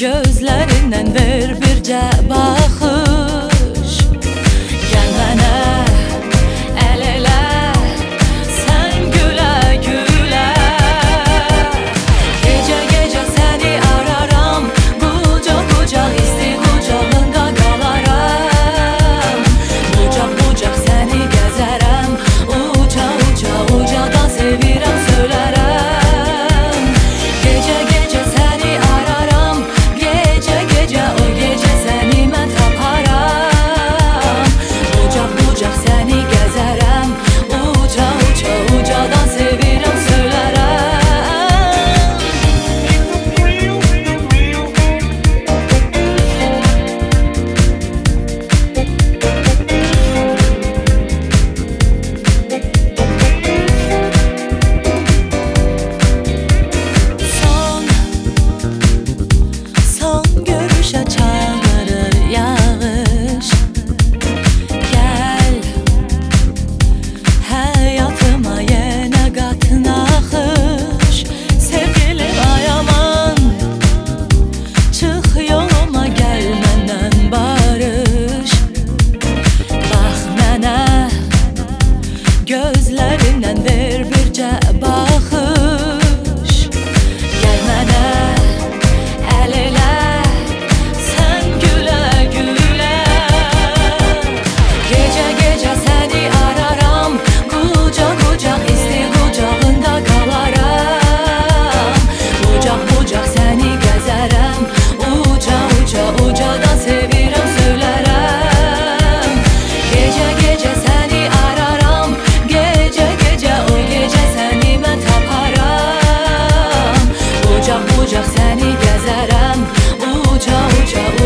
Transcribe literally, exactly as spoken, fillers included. Gözlerinden ver bircə baxış, gəl mənə əl elə, sən gülə gülə. Gecə gecə səni araram, qucaq qucaq isti qucağında qalaram. Qucaq qucaq səni gəzərəm, uca uca uca da sevirəm söylərəm. Gözlərindən ver bircə baxış, gəl mənə əl elə, sən gülə gülə. Gecə gecə səni araram, qucaq qucaq isti qucağında qalaram. Qucaq qucaq səni gəzərəm, uca uca uca da sevirəm söylərəm. Gecə gecə səni seni gezerem uca uca uca.